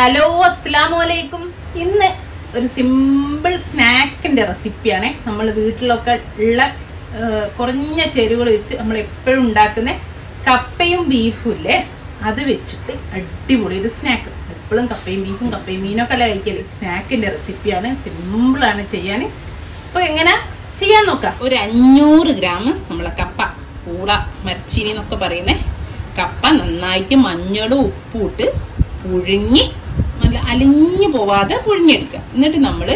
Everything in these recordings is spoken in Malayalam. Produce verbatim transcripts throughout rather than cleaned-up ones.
ഹലോ അസ്സലാമു അലൈക്കും. ഇന്ന് ഒരു സിമ്പിൾ സ്നാക്കിൻ്റെ റെസിപ്പിയാണ്. നമ്മൾ വീട്ടിലൊക്കെ ഉള്ള കുറഞ്ഞ ചേരുവകൾ വെച്ച് നമ്മൾ എപ്പോഴും ഉണ്ടാക്കുന്ന കപ്പയും ബീഫും ഇല്ലേ, അത് വെച്ചിട്ട് അടിപൊളി ഒരു സ്നാക്ക്. എപ്പോഴും കപ്പയും ബീഫും കപ്പയും മീനൊക്കെ അല്ല കഴിക്കല്. സ്നാക്കിൻ്റെ റെസിപ്പിയാണ്, സിമ്പിളാണ് ചെയ്യാൻ. അപ്പോൾ എങ്ങനെ ചെയ്യാൻ നോക്കാം. ഒരു അഞ്ഞൂറ് ഗ്രാം നമ്മളെ കപ്പ, പൂള, മരച്ചീനി എന്നൊക്കെ പറയുന്ന കപ്പ നന്നായിട്ട് മഞ്ഞളും ഉപ്പും ഇട്ട് പുഴുങ്ങി, നല്ല അലിഞ്ഞു പോവാതെ പുഴുങ്ങിയെടുക്കുക. എന്നിട്ട് നമ്മൾ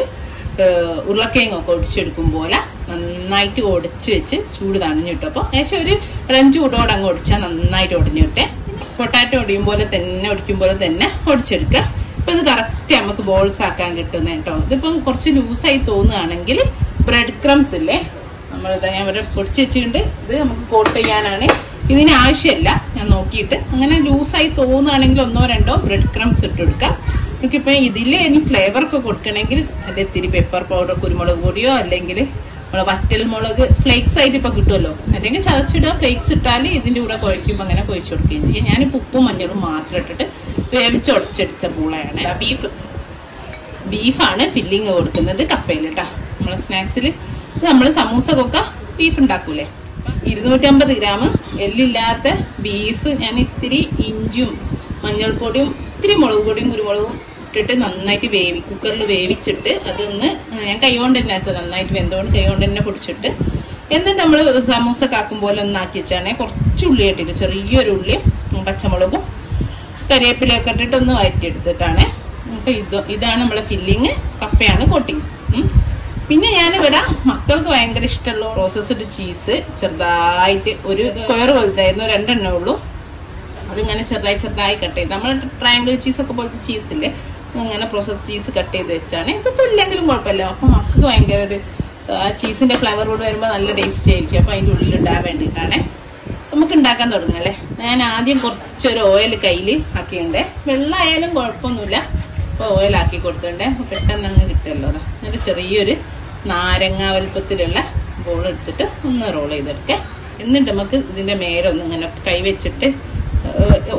ഉരുളക്കിഴങ്ങൊക്കെ ഒടിച്ചെടുക്കും പോലെ നന്നായിട്ട് ഒടിച്ച് വെച്ച് ചൂട് തണിഞ്ഞിട്ടു. അപ്പോൾ ഏകദേശം ഒരു അഞ്ച് കൂടോടെ അങ്ങ് ഒടിച്ചാൽ നന്നായിട്ട് ഒടിഞ്ഞിട്ടെ. പൊട്ടാറ്റോ ഒടിയും പോലെ തന്നെ ഒടിക്കും പോലെ തന്നെ ഒടിച്ചെടുക്കുക. ഇപ്പം ഇത് കറക്റ്റ് നമുക്ക് ബോൾസ് ആക്കാൻ കിട്ടുന്ന കേട്ടോ. ഇതിപ്പോൾ കുറച്ച് ലൂസായി തോന്നുകയാണെങ്കിൽ ബ്രെഡ് ക്രംസ് ഇല്ലേ, നമ്മളിതാ ഞാൻ ഇവിടെ പൊടിച്ച് വെച്ചിട്ടുണ്ട്. ഇത് നമുക്ക് കോട്ട് ചെയ്യാനാണ്, ഇതിന് ആവശ്യമില്ല. ഞാൻ നോക്കിയിട്ട് അങ്ങനെ ലൂസായി തോന്നുകയാണെങ്കിൽ ഒന്നോ രണ്ടോ ബ്രെഡ് ക്രംസ് ഇട്ട് കൊടുക്കുക. എനിക്കിപ്പോൾ ഇതിൽ ഇനി ഫ്ലേവറൊക്കെ കൊടുക്കണമെങ്കിൽ അതിൽ ഇത്തിരി പെപ്പർ പൗഡർ, കുരുമുളക് പൊടിയോ അല്ലെങ്കിൽ നമ്മളെ വറ്റൽ മുളക് ഫ്ലേക്സ് ആയിട്ട് ഇപ്പോൾ കിട്ടുമല്ലോ, അല്ലെങ്കിൽ ചതച്ചിടുക. ഫ്ലേക്സ് ഇട്ടാൽ ഇതിൻ്റെ കൂടെ കുഴയ്ക്കുമ്പോൾ അങ്ങനെ കുഴച്ച് കൊടുക്കുകയും ചെയ്യും. ഞാനിപ്പോൾ ഉപ്പും മഞ്ഞളും മാത്രം ഇട്ടിട്ട് വേവിച്ച് ഉടച്ചടിച്ച പൂളയാണ്. ബീഫ് ബീഫാണ് ഫില്ലിങ് കൊടുക്കുന്നത് കപ്പയിൽ കേട്ടോ. നമ്മളെ സ്നാക്സിൽ നമ്മൾ സമൂസക്കൊക്കെ ബീഫ് ഉണ്ടാക്കൂലേ. ഇരുന്നൂറ്റമ്പത് ഗ്രാം എല്ലില്ലാത്ത ബീഫ് ഞാൻ ഇത്തിരി ഇഞ്ചിയും മഞ്ഞൾപ്പൊടിയും ഇത്തിരി മുളക് പൊടിയും കുരുമുളകും ഇട്ടിട്ട് നന്നായിട്ട് വേവി കുക്കറിൽ വേവിച്ചിട്ട് അതൊന്ന് ഞാൻ കൈകൊണ്ട് തന്നെ അകത്ത് നന്നായിട്ട് വെന്തോണ്ട് കൈകൊണ്ട് തന്നെ പൊടിച്ചിട്ട് എന്നിട്ട് നമ്മൾ സമൂസക്കാക്കും പോലെ ഒന്നാക്കി വെച്ചാണേ. കുറച്ച് ഉള്ളി ഇട്ടിട്ട്, ചെറിയൊരു ഉള്ളിയും പച്ചമുളകും കറിവേപ്പിലൊക്കെ ഇട്ടിട്ട് ഒന്ന് വഴറ്റിയെടുത്തിട്ടാണ്. അപ്പോൾ ഇത് ഇതാണ് നമ്മളെ ഫില്ലിങ്, കപ്പയാണ് കോട്ടിങ്. പിന്നെ ഞാനിവിടെ മക്കൾക്ക് ഭയങ്കര ഇഷ്ടമുള്ള പ്രോസസ്ഡ് ചീസ് ചെറുതായിട്ട് ഒരു സ്ക്വയർ പോലത്തായിരുന്നു, രണ്ടെണ്ണേ ഉള്ളൂ. അതിങ്ങനെ ചെറുതായി ചെറുതായി കട്ട് ചെയ്ത്, നമ്മൾ ട്രയാങ്കിൾ ചീസൊക്കെ പോലത്തെ ചീസില്ലേ, അങ്ങനെ പ്രോസസ് ചീസ് കട്ട് ചെയ്ത് വെച്ചാണ്. ഇതിപ്പോൾ ഇല്ലെങ്കിലും കുഴപ്പമില്ല. അപ്പോൾ മക്കൾക്ക് ഭയങ്കര ഒരു ആ ചീസിൻ്റെ ഫ്ലേവർ കൂടെ വരുമ്പോൾ നല്ല ടേസ്റ്റ് ആയിരിക്കും. അപ്പോൾ അതിൻ്റെ ഉള്ളിൽ ഇടാൻ വേണ്ടിയിട്ടാണേ. നമുക്ക് ഉണ്ടാക്കാൻ തുടങ്ങാം അല്ലേ. ഞാൻ ആദ്യം കുറച്ചൊരു ഓയിൽ കയ്യിൽ ആക്കിയുണ്ട്. വെള്ളമായാലും കുഴപ്പമൊന്നുമില്ല. അപ്പോൾ ഓയിലാക്കി കൊടുത്തിട്ടുണ്ടേ പെട്ടെന്ന് അങ്ങ് കിട്ടുമല്ലോ. അതാ എന്നിട്ട് ചെറിയൊരു നാരങ്ങ വലുപ്പത്തിലുള്ള ബോൾ എടുത്തിട്ട് ഒന്ന് റോൾ ചെയ്തെടുക്കുക. എന്നിട്ട് നമുക്ക് ഇതിൻ്റെ മേലെ ഒന്ന് ഇങ്ങനെ കൈവച്ചിട്ട്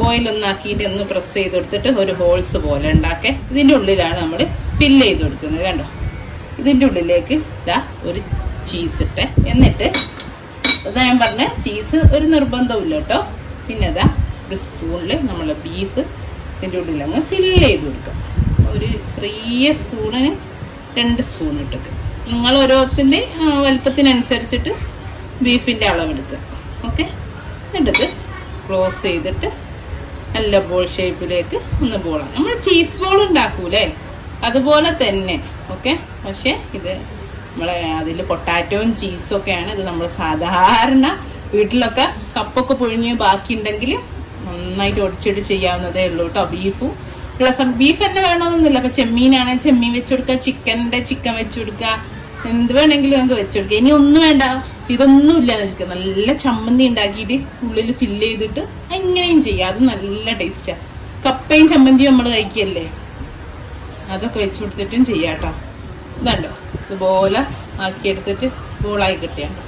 ഓയിലൊന്നാക്കിയിട്ട് ഒന്ന് പ്രസ് ചെയ്ത് കൊടുത്തിട്ട് ഒരു ഹോൾസ് പോലെ ഉണ്ടാക്കുക. ഇതിൻ്റെ ഉള്ളിലാണ് നമ്മൾ ഫില്ല് ചെയ്ത് കൊടുക്കുന്നത് കണ്ടോ. ഇതിൻ്റെ ഉള്ളിലേക്ക് ഇതാ ഒരു ചീസ് ഇട്ടേ. എന്നിട്ട് അതാ ഞാൻ പറഞ്ഞ ചീസ് ഒരു നിർബന്ധമില്ല കേട്ടോ. പിന്നെ അതാ ഒരു സ്പൂണിൽ നമ്മൾ ബീഫ് ഇതിൻ്റെ ഉള്ളിലങ്ങ് ഫില്ല് ചെയ്ത് കൊടുക്കുക. ഒരു ചെറിയ സ്പൂണിന് രണ്ട് സ്പൂൺ ഇട്ടത്, നിങ്ങൾ ഓരോത്തിൻ്റെ വലുപ്പത്തിനനുസരിച്ചിട്ട് ബീഫിൻ്റെ അളവെടുക്കുക. ഓക്കെ, എന്നിട്ടത് ക്ലോസ് ചെയ്തിട്ട് നല്ല ബോൾ ഷേപ്പിലേക്ക് ഒന്ന് ബോളാണ്. നമ്മൾ ചീസ് ബോൾ ഉണ്ടാക്കൂലേ അതുപോലെ തന്നെ. ഓക്കെ, പക്ഷേ ഇത് നമ്മളെ അതിൽ പൊട്ടാറ്റോയും ചീസൊക്കെയാണ്. ഇത് നമ്മൾ സാധാരണ വീട്ടിലൊക്കെ കപ്പൊക്കെ പൊഴിഞ്ഞ് ബാക്കിയുണ്ടെങ്കിൽ നന്നായിട്ട് ഒടിച്ചിട്ട് ചെയ്യാവുന്നതേ ഉള്ളൂ കേട്ടോ. ബീഫും പ്ലസ് ബീഫ് തന്നെ വേണമെന്നൊന്നുമില്ല. അപ്പം ചെമ്മീനാണെങ്കിൽ ചെമ്മീൻ വെച്ച് കൊടുക്കുക, ചിക്കൻ്റെ ചിക്കൻ വെച്ച് കൊടുക്കുക, എന്ത് വേണമെങ്കിലും നമുക്ക് വെച്ച് കൊടുക്കുക. ഇനി ഒന്നും വേണ്ട, ഇതൊന്നും ഇല്ലാതെ ചിക്കൻ നല്ല ചമ്മന്തി ഉണ്ടാക്കിയിട്ട് ഉള്ളിൽ ഫില്ല് ചെയ്തിട്ട് അങ്ങനെയും ചെയ്യുക. അത് നല്ല ടേസ്റ്റാണ്. കപ്പയും ചമ്മന്തിയും നമ്മൾ കഴിക്കല്ലേ, അതൊക്കെ വെച്ച് കൊടുത്തിട്ടും ചെയ്യാം കേട്ടോ. ഇതുണ്ടോ, ഇതുപോലെ ആക്കിയെടുത്തിട്ട് ബോളായി കിട്ടിയാണ്ടോ.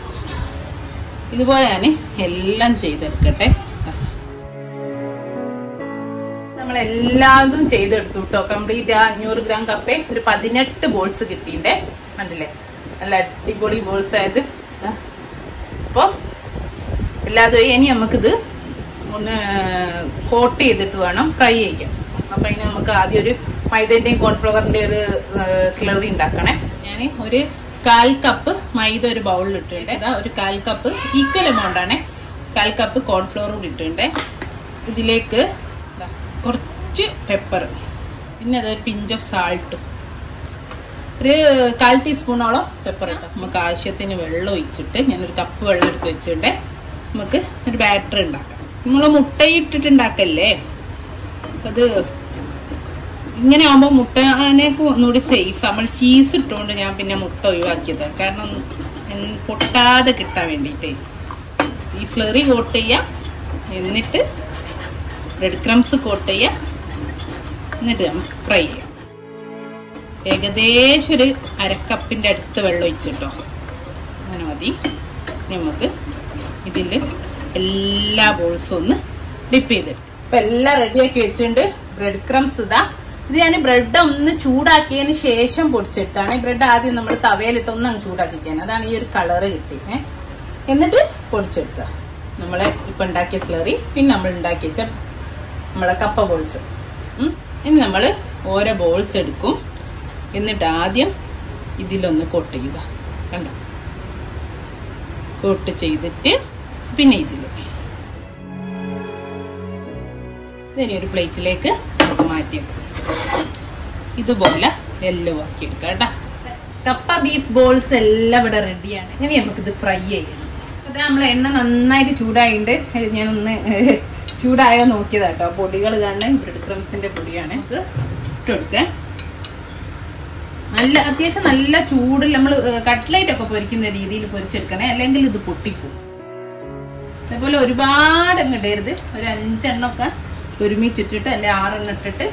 ഇതുപോലെ ഞാൻ എല്ലാം ചെയ്തെടുക്കട്ടെ. നമ്മളെല്ലാതും ചെയ്തെടുത്തു കേട്ടോ. കംപ്ലീറ്റ് ആ അഞ്ഞൂറ് ഗ്രാം കപ്പേ ഒരു പതിനെട്ട് ബോൾസ് കിട്ടിയിട്ടേ കണ്ടില്ലേ, നല്ല അടിപൊളി ബോൾസ് ആയത്. അപ്പോൾ എല്ലാതും ഇനി നമുക്കിത് ഒന്ന് കോട്ട് ചെയ്തിട്ട് വേണം ഫ്രൈ ചെയ്യാൻ. അപ്പം അതിന് നമുക്ക് ആദ്യം ഒരു മൈദേൻ്റെയും കോൺഫ്ലവറിൻ്റെ ഒരു സ്ലറി ഉണ്ടാക്കണേ. ഞാൻ ഒരു കാൽ കപ്പ് മൈദ ഒരു ബൗളിൽ ഇട്ടിട്ടുണ്ട്. അതാ ഒരു കാൽ കപ്പ് ഈക്വൽ എമൗണ്ടാണേ കാൽ കപ്പ് കോൺഫ്ലവർ കൂടി ഇട്ടിട്ടുണ്ടേ. ഇതിലേക്ക് കുറച്ച് പെപ്പർ, പിന്നെ അതൊരു പിഞ്ച് ഓഫ് സാൾട്ടും, ഒരു കാൽ ടീസ്പൂണോളം പെപ്പർ ഇട്ടാൽ നമുക്ക് ആവശ്യത്തിന് വെള്ളം ഒഴിച്ചിട്ട് ഞാനൊരു കപ്പ് വെള്ളം എടുത്ത് വെച്ചിട്ട് നമുക്ക് ഒരു ബാറ്റർ ഉണ്ടാക്കാം. നമ്മൾ മുട്ടയിട്ടിട്ട് ഉണ്ടാക്കല്ലേ, അത് ഇങ്ങനെ ആകുമ്പോൾ മുട്ടനേക്ക് ഒന്നുകൂടി സേഫ്. നമ്മൾ ചീസ് ഇട്ടുകൊണ്ട് ഞാൻ പിന്നെ മുട്ട ഒഴിവാക്കിയതാണ്, കാരണം പൊട്ടാതെ കിട്ടാൻ വേണ്ടിയിട്ട്. ഈ സ്ലറി കോട്ട് ചെയ്യാം, എന്നിട്ട് ബ്രെഡ് ക്രംസ് കോട്ട് ചെയ്യുക, എന്നിട്ട് നമുക്ക് ഫ്രൈ ചെയ്യാം. ഏകദേശം ഒരു അരക്കപ്പിൻ്റെ അടുത്ത് വെള്ളം ഒഴിച്ചിട്ടോ, അങ്ങനെ മതി. നമുക്ക് ഇതിൽ എല്ലാ ബോൾസും ഒന്ന് ഡിപ്പ് ചെയ്തെടുക്കും. ഇപ്പം എല്ലാം റെഡിയാക്കി വെച്ചിട്ടുണ്ട്. ബ്രെഡ് ക്രംസ് ഇതാ ഇത് ഞാൻ ബ്രെഡ് ഒന്ന് ചൂടാക്കിയതിന് ശേഷം പൊടിച്ചെടുത്താണ്. ബ്രെഡ് ആദ്യം നമ്മൾ തവയിലിട്ട് ഒന്ന് അങ്ങ് ചൂടാക്കിക്കാൻ, അതാണ് ഈ ഒരു കളറ് കിട്ടിയത്. എന്നിട്ട് പൊടിച്ചെടുത്ത നമ്മൾ ഇപ്പം ഉണ്ടാക്കിയ സ്ലറി, പിന്നെ നമ്മൾ ഉണ്ടാക്കി വെച്ച നമ്മളെ കപ്പ ബോൾസ്. ഇനി നമ്മൾ ഓരോ ബോൾസ് എടുക്കും. എന്നിട്ട് ആദ്യം ഇതിലൊന്ന് കോട്ട് ചെയ്യുക, കണ്ടോ? കോട്ട് ചെയ്തിട്ട് പിന്നെ ഇതിൽ ഇതിനെ ഒരു പ്ലേറ്റിലേക്ക് നമുക്ക് മാറ്റിയെടുക്കും. ഇതുപോലെ എല്ലാം ആക്കിയെടുക്കാം കേട്ടോ. കപ്പ ബീഫ് ബോൾസ് എല്ലാം ഇവിടെ റെഡിയാണ്. ഇനി നമുക്കിത് ഫ്രൈ ചെയ്യണം. അത് നമ്മൾ എണ്ണ നന്നായിട്ട് ചൂടായിട്ട് ഞാനൊന്ന് ചൂടായോ നോക്കിയതാ കേട്ടോ. പൊടികൾ കാണാൻ ബ്രെഡ് ക്രംസിന്റെ പൊടിയാണ്, നമുക്ക് ഇട്ടെടുക്കുക. നല്ല അത്യാവശ്യം നല്ല ചൂടിൽ നമ്മൾ കട്ട്ലൈറ്റ് ഒക്കെ പൊരിക്കുന്ന രീതിയിൽ പൊരിച്ചെടുക്കണേ, അല്ലെങ്കിൽ ഇത് പൊട്ടിക്കും. അതേപോലെ ഒരുപാട് അങ്ങ് ഇടരുത്, ഒരു അഞ്ചെണ്ണൊക്കെ ഒരുമിച്ചിട്ടിട്ട് അല്ലെ ആറെണ്ണ ഇട്ടിട്ട്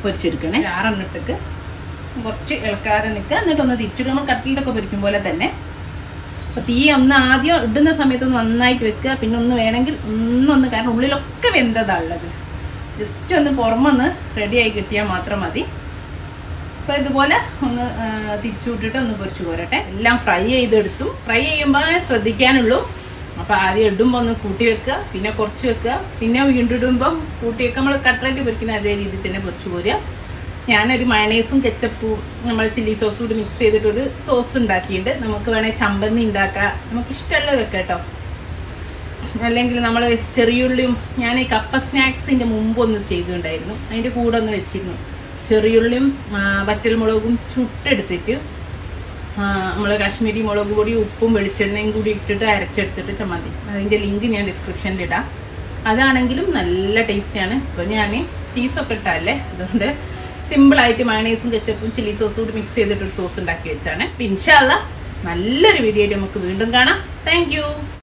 പൊരിച്ചെടുക്കണേ. ആറെണ്ണ ഇട്ടിട്ട് കുറച്ച് ഇളക്കാതെ നിൽക്കുക. എന്നിട്ട് ഒന്ന് തിരിച്ചിട്ട് നമ്മൾ കട്ട്ലൈറ്റൊക്കെ പൊരിക്കും പോലെ തന്നെ. അപ്പോൾ തീ ഒന്ന് ആദ്യം ഇടുന്ന സമയത്ത് നന്നായിട്ട് വെക്കുക. പിന്നെ ഒന്ന് വേണമെങ്കിൽ ഒന്നൊന്ന്, കാരണം ഉള്ളിലൊക്കെ വെന്തതാണുള്ളത്, ജസ്റ്റ് ഒന്ന് പുറമൊന്ന് റെഡിയായി കിട്ടിയാൽ മാത്രം മതി. അപ്പോൾ ഇതുപോലെ ഒന്ന് തിരിച്ചു വിട്ടിട്ട് ഒന്ന് പൊരിച്ചു പോരട്ടെ. എല്ലാം ഫ്രൈ ചെയ്തെടുത്തു. ഫ്രൈ ചെയ്യുമ്പോൾ ശ്രദ്ധിക്കാനുള്ളൂ. അപ്പോൾ ആദ്യം ഇടുമ്പോൾ ഒന്ന് കൂട്ടി വെക്കുക, പിന്നെ കുറച്ച് വെക്കുക, പിന്നെ വീണ്ടും ഇടുമ്പോൾ കൂട്ടി വെക്കുക. നമ്മൾ കട്ട്ലറ്റ് പൊരിക്കുന്ന അതേ രീതിയിൽ തന്നെ പൊരിച്ചു പോരുക. ഞാനൊരു മയണൈസും കെച്ചപ്പും നമ്മൾ ചില്ലി സോസും കൂടി മിക്സ് ചെയ്തിട്ടൊരു സോസ് ഉണ്ടാക്കിയിട്ടുണ്ട്. നമുക്ക് വേണേൽ ചമ്പന്തി ഉണ്ടാക്കാം, നമുക്കിഷ്ടമുള്ളത് വെക്കാം കേട്ടോ. അല്ലെങ്കിൽ നമ്മൾ ചെറിയുള്ളിയും, ഞാൻ ഈ കപ്പ സ്നാക്സിൻ്റെ മുമ്പൊന്ന് ചെയ്തിട്ടുണ്ടായിരുന്നു, അതിൻ്റെ കൂടെ ഒന്ന് വെച്ചിരുന്നു. ചെറിയുള്ളിയും വറ്റൽമുളകും ചുട്ടെടുത്തിട്ട് നമ്മൾ കാശ്മീരി മുളക് പൊടി ഉപ്പും വെളിച്ചെണ്ണയും കൂടി ഇട്ടിട്ട് അരച്ചെടുത്തിട്ട് ചമ്മന്തി. അതിൻ്റെ ലിങ്ക് ഞാൻ ഡിസ്ക്രിപ്ഷനിൽ ഇടാം. അതാണെങ്കിലും നല്ല ടേസ്റ്റാണ്. ഇപ്പോൾ ഞാൻ ചീസൊക്കെ ഇട്ടല്ലേ, അതുകൊണ്ട് സിമ്പിളായിട്ട് മയണൈസും കെച്ചപ്പും ചില്ലി സോസും കൂടി മിക്സ് ചെയ്തിട്ടൊരു സോസ് ഉണ്ടാക്കി വെച്ചാണ്. ഇൻഷാ അല്ലാ നല്ലൊരു വീഡിയോ നമുക്ക് വീണ്ടും കാണാം. Thank U.